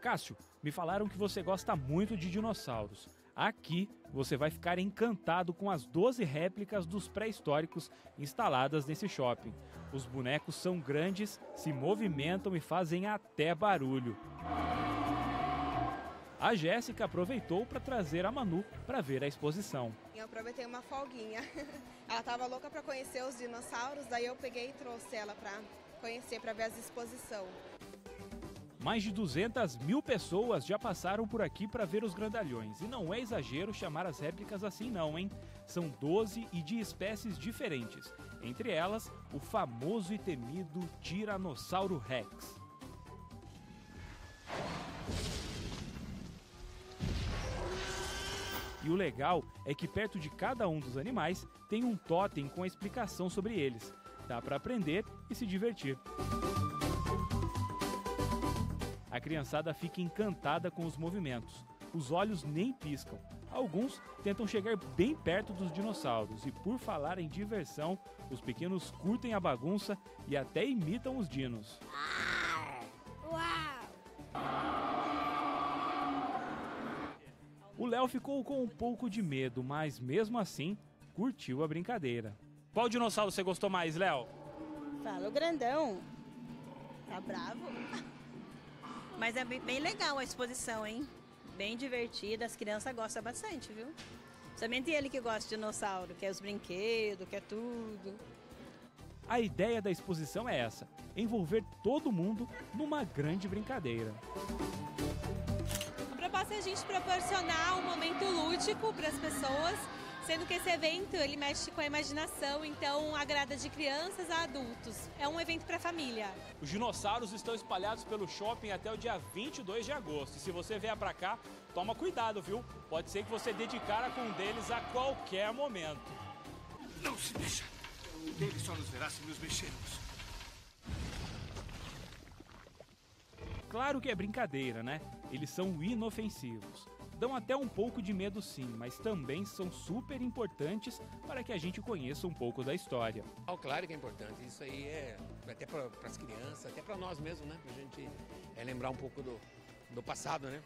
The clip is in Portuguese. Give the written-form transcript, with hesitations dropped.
Cássio, me falaram que você gosta muito de dinossauros. Aqui você vai ficar encantado com as 12 réplicas dos pré-históricos instaladas nesse shopping. Os bonecos são grandes, se movimentam e fazem até barulho. A Jéssica aproveitou para trazer a Manu para ver a exposição. Eu aproveitei uma folguinha. Ela estava louca para conhecer os dinossauros, daí eu peguei e trouxe ela para conhecer, para ver as exposições. Mais de 200.000 pessoas já passaram por aqui para ver os grandalhões. E não é exagero chamar as réplicas assim não, hein? São 12 e de espécies diferentes. Entre elas, o famoso e temido Tiranossauro Rex. E o legal é que perto de cada um dos animais tem um totem com a explicação sobre eles. Dá para aprender e se divertir. A criançada fica encantada com os movimentos. Os olhos nem piscam. Alguns tentam chegar bem perto dos dinossauros e, por falar em diversão, os pequenos curtem a bagunça e até imitam os dinos. O Léo ficou com um pouco de medo, mas mesmo assim curtiu a brincadeira. Qual dinossauro você gostou mais, Léo? Fala, o grandão. Tá bravo? Mas é bem legal a exposição, hein? Bem divertida, as crianças gostam bastante, viu? Somente ele que gosta de dinossauro, quer os brinquedos, quer tudo. A ideia da exposição é essa, envolver todo mundo numa grande brincadeira. A proposta é a gente proporcionar um momento lúdico para as pessoas, sendo que esse evento ele mexe com a imaginação, então agrada de crianças a adultos. É um evento para a família. Os dinossauros estão espalhados pelo shopping até o dia 22 de agosto. E se você vier para cá, toma cuidado, viu? Pode ser que você dê de cara com um deles a qualquer momento. Não se mexa. Um deles só nos verá se nos mexermos. Claro que é brincadeira, né? Eles são inofensivos. Dão até um pouco de medo sim, mas também são super importantes para que a gente conheça um pouco da história. Claro que é importante, isso aí é até para as crianças, até para nós mesmos, né? Para a gente lembrar um pouco do passado, né?